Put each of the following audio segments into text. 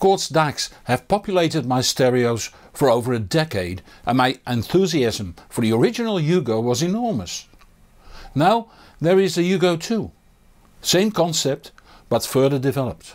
Chord's DACs have populated my stereos for over a decade and my enthusiasm for the original Hugo was enormous. Now there is the Hugo 2. Same concept, but further developed.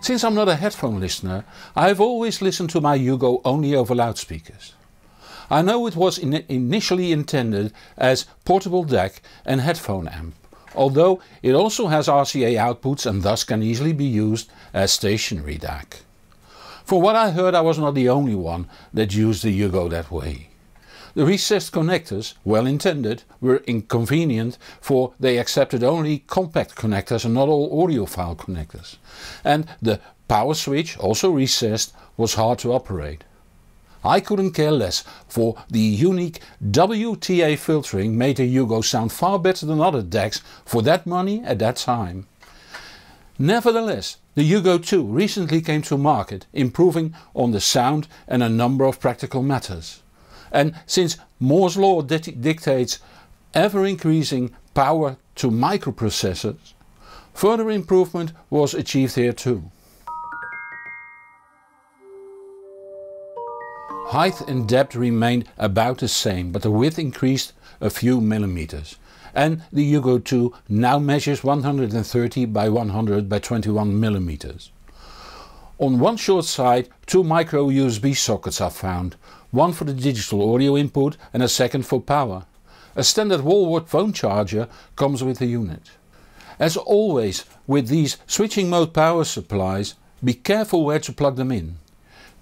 Since I'm not a headphone listener, I have always listened to my Hugo only over loudspeakers. I know it was initially intended as portable DAC and headphone amp, although it also has RCA outputs and thus can easily be used as stationary DAC. From what I heard, I was not the only one that used the Hugo that way. The recessed connectors, well intended, were inconvenient, for they accepted only compact connectors and not all audiophile connectors. And the power switch, also recessed, was hard to operate. I couldn't care less, for the unique WTA filtering made the Hugo sound far better than other DACs for that money at that time. Nevertheless, the Hugo 2 recently came to market, improving on the sound and a number of practical matters. And since Moore's law dictates ever increasing power to microprocessors, further improvement was achieved here too. Height and depth remained about the same, but the width increased a few millimeters. And the Hugo 2 now measures 130 by 100 by 21 millimeters. On one short side, two micro USB sockets are found, one for the digital audio input and a second for power. A standard wallboard phone charger comes with the unit. As always with these switching mode power supplies, be careful where to plug them in.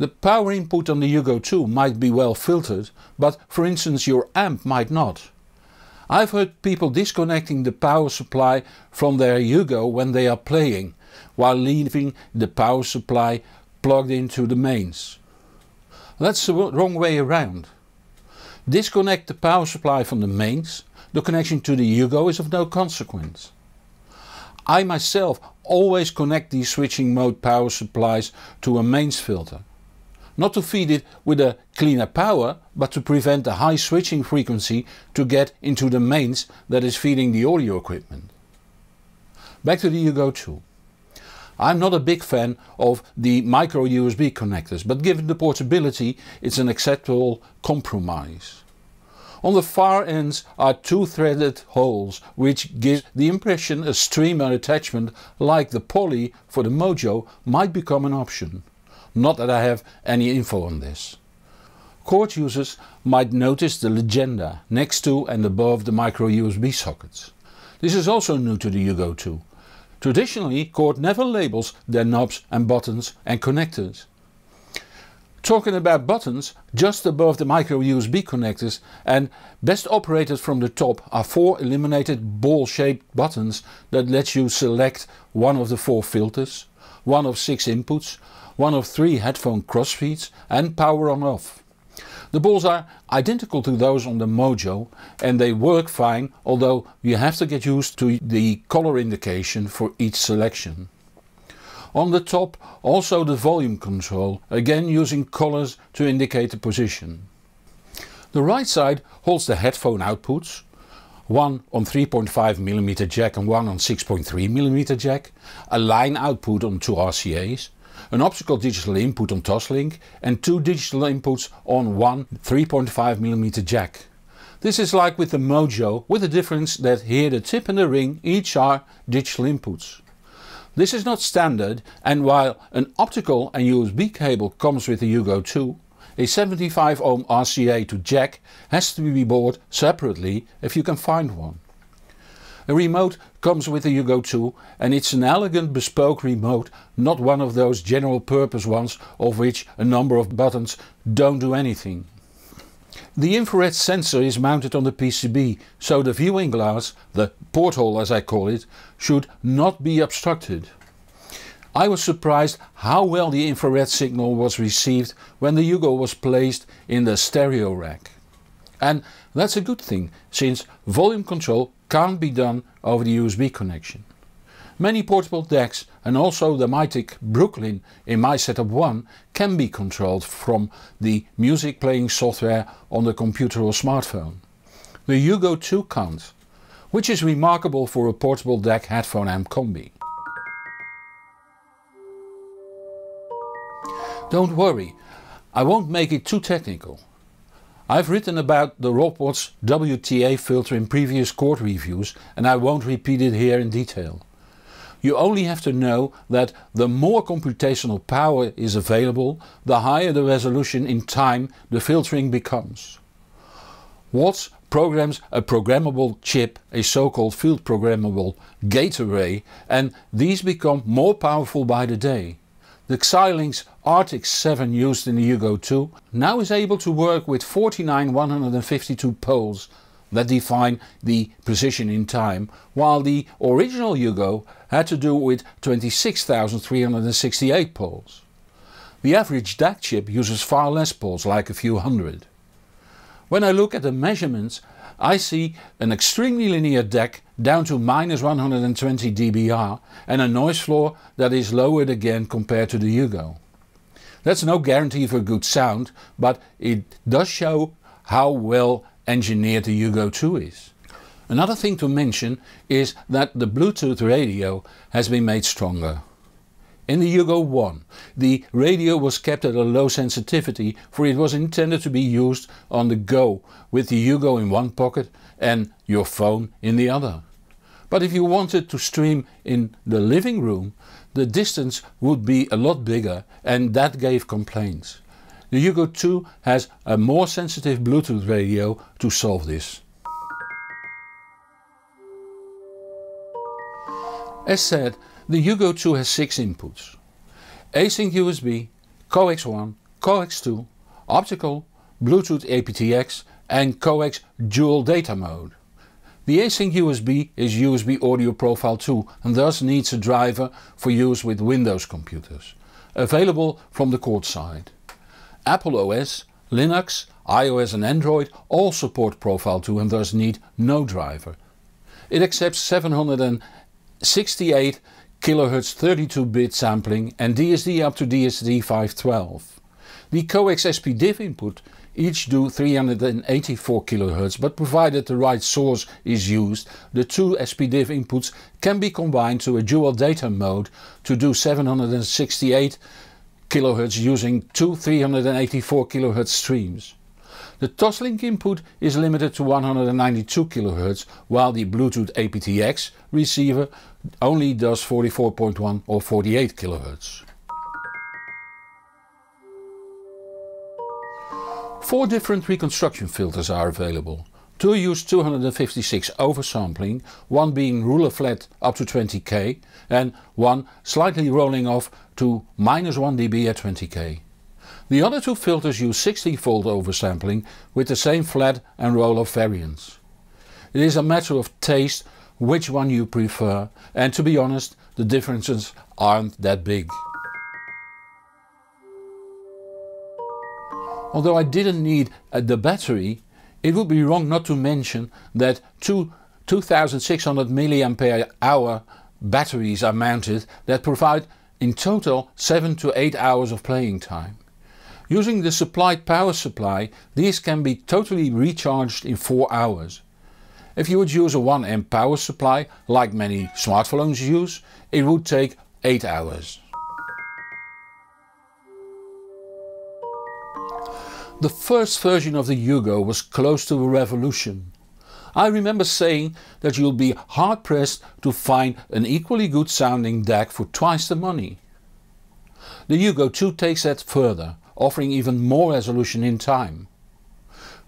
The power input on the Hugo 2 might be well filtered, but for instance your amp might not. I've heard people disconnecting the power supply from their Hugo when they are playing, while leaving the power supply plugged into the mains. That's the wrong way around. Disconnect the power supply from the mains, the connection to the Hugo is of no consequence. I myself always connect these switching mode power supplies to a mains filter. Not to feed it with a cleaner power, but to prevent the high switching frequency to get into the mains that is feeding the audio equipment. Back to the Hugo 2. I'm not a big fan of the micro USB connectors, but given the portability it's an acceptable compromise. On the far ends are two threaded holes, which gives the impression a streamer attachment like the Poly for the Mojo might become an option. Not that I have any info on this. Chord users might notice the legenda next to and above the micro USB sockets. This is also new to the Hugo 2. Traditionally, Chord never labels their knobs and buttons and connectors. Talking about buttons, just above the micro USB connectors and best operated from the top are four illuminated ball-shaped buttons that let you select one of the four filters, one of six inputs, one of three headphone crossfeeds and power on off. The balls are identical to those on the Mojo and they work fine, although you have to get used to the color indication for each selection. On the top also the volume control, again using colors to indicate the position. The right side holds the headphone outputs, one on 3.5mm jack and one on 6.3mm jack, a line output on two RCA's, an optical digital input on Toslink and two digital inputs on one 3.5mm jack. This is like with the Mojo, with the difference that here the tip and the ring each are digital inputs. This is not standard, and while an optical and USB cable comes with the Hugo 2, a 75 ohm RCA to jack has to be bought separately if you can find one. A remote comes with the Hugo 2 and it's an elegant bespoke remote, not one of those general purpose ones of which a number of buttons don't do anything. The infrared sensor is mounted on the PCB, so the viewing glass, the porthole as I call it, should not be obstructed. I was surprised how well the infrared signal was received when the Hugo was placed in the stereo rack. And that's a good thing, since volume control can't be done over the USB connection. Many portable DACs and also the MyTek Brooklyn in my setup 1 can be controlled from the music playing software on the computer or smartphone. the Hugo 2 count, which is remarkable for a portable DAC headphone amp combi. Don't worry, I won't make it too technical. I've written about the Rob Watts WTA filter in previous Chord reviews and I won't repeat it here in detail. You only have to know that the more computational power is available, the higher the resolution in time the filtering becomes. Watts programs a programmable chip, a so-called field programmable gate array, and these become more powerful by the day. The Xilinx Artix-7 used in the Hugo 2 now is able to work with 49 152 poles that define the position in time, while the original Hugo had to do with 26,368 poles. The average DAC chip uses far less poles, like a few hundred. When I look at the measurements, I see an extremely linear DAC down to -120 dBr and a noise floor that is lowered again compared to the Hugo. That's no guarantee for good sound, but it does show how well engineered the Hugo 2 is. Another thing to mention is that the Bluetooth radio has been made stronger. In the Hugo 1, the radio was kept at a low sensitivity, for it was intended to be used on the go with the Hugo in one pocket and your phone in the other. But if you wanted to stream in the living room, the distance would be a lot bigger and that gave complaints. The Hugo 2 has a more sensitive Bluetooth radio to solve this. As said, the Hugo 2 has 6 inputs: async USB, coax1, coax2, optical, Bluetooth APTX and coax dual data mode. The async USB is USB audio profile 2 and thus needs a driver for use with Windows computers, available from the Chord side. Apple OS, Linux, iOS and Android all support profile 2 and thus need no driver. It accepts 768 kHz 32-bit sampling and DSD up to DSD 512. The coax SPDIF input each do 384 kHz, but provided the right source is used, the two SPDIF inputs can be combined to a dual data mode to do 768 kHz using two 384 kHz streams. The Toslink input is limited to 192 kHz, while the Bluetooth APTX receiver only does 44.1 or 48 kHz. 4 different reconstruction filters are available. 2 use 256 oversampling, one being ruler flat up to 20k and one slightly rolling off to -1 dB at 20k. The other 2 filters use 16-fold oversampling with the same flat and roll-off variants. It is a matter of taste which one you prefer, and to be honest, the differences aren't that big. Although I didn't need the battery, it would be wrong not to mention that two 2600 mAh batteries are mounted that provide in total 7 to 8 hours of playing time. Using the supplied power supply, these can be totally recharged in 4 hours. If you would use a 1 amp power supply, like many smartphones use, it would take 8 hours. The first version of the Hugo was close to a revolution. I remember saying that you'll be hard pressed to find an equally good sounding DAC for twice the money. The Hugo 2 takes that further, offering even more resolution in time.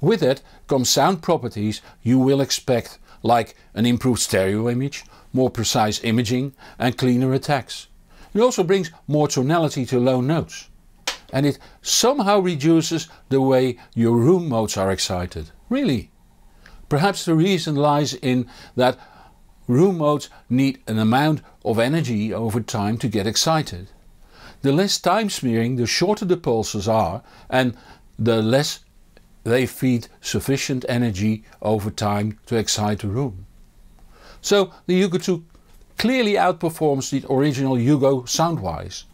With it come sound properties you will expect, like an improved stereo image, more precise imaging and cleaner attacks. It also brings more tonality to low notes. And it somehow reduces the way your room modes are excited. Really. Perhaps the reason lies in that room modes need an amount of energy over time to get excited. The less time smearing, the shorter the pulses are, and the less they feed sufficient energy over time to excite a room. So the Hugo 2 clearly outperforms the original Hugo sound-wise.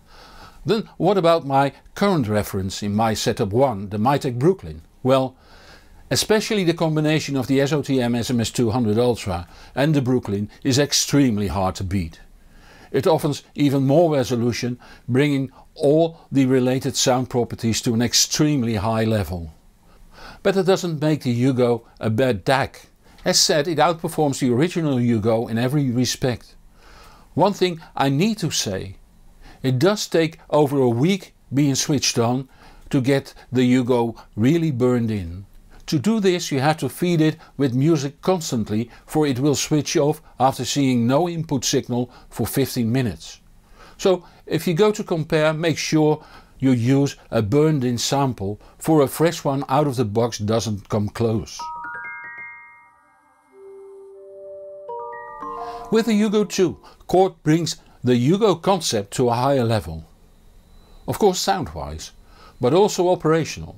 Then what about my current reference in my setup 1, the MyTek Brooklyn? Well, Especially the combination of the SOTM SMS 200 Ultra and the Brooklyn is extremely hard to beat. It offers even more resolution, bringing all the related sound properties to an extremely high level. But that doesn't make the Hugo a bad DAC. As said, it outperforms the original Hugo in every respect. One thing I need to say, it does take over a week being switched on to get the Hugo really burned in. To do this you have to feed it with music constantly, for it will switch off after seeing no input signal for 15 minutes. So if you go to compare, make sure you use a burned in sample, for a fresh one out of the box doesn't come close. With the Hugo 2, Chord brings the Hugo concept to a higher level. Of course sound wise, but also operational.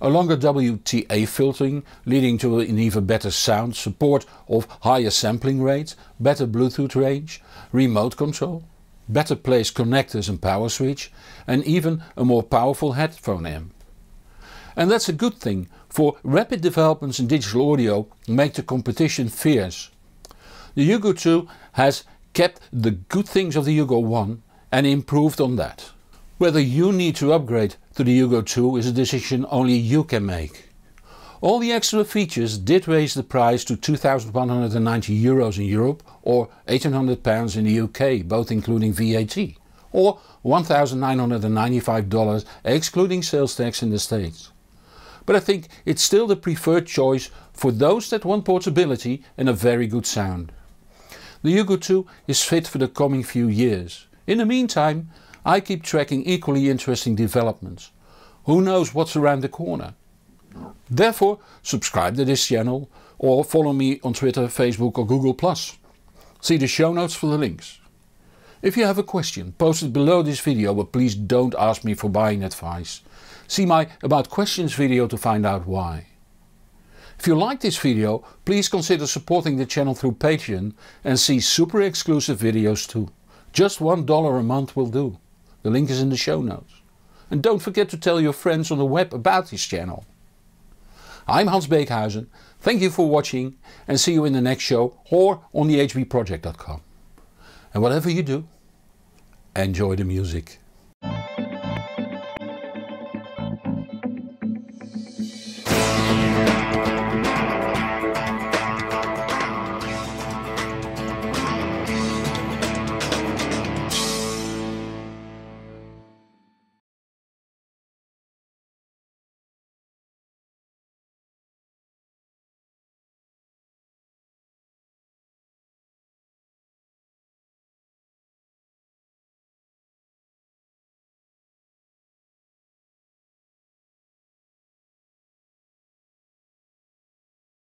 A longer WTA filtering, leading to an even better sound, support of higher sampling rates, better Bluetooth range, remote control, better placed connectors and power switch, and even a more powerful headphone amp. And that's a good thing, for rapid developments in digital audio make the competition fierce. The Hugo 2 has kept the good things of the Hugo 1 and improved on that. Whether you need to upgrade to the Hugo 2 is a decision only you can make. All the extra features did raise the price to €2,190 in Europe or £1,800 in the UK, both including VAT, or $1,995 excluding sales tax in the States. But I think it's still the preferred choice for those that want portability and a very good sound. The Hugo 2 is fit for the coming few years. In the meantime, I keep tracking equally interesting developments. Who knows what's around the corner? Therefore, subscribe to this channel or follow me on Twitter, Facebook or Google+. See the show notes for the links. If you have a question, post it below this video, but please don't ask me for buying advice. See my About Questions video to find out why. If you like this video, please consider supporting the channel through Patreon and see super exclusive videos too. Just $1 a month will do. The link is in the show notes. And don't forget to tell your friends on the web about this channel. I'm Hans Beekhuyzen, thank you for watching and see you in the next show or on thehbproject.com. And whatever you do, enjoy the music.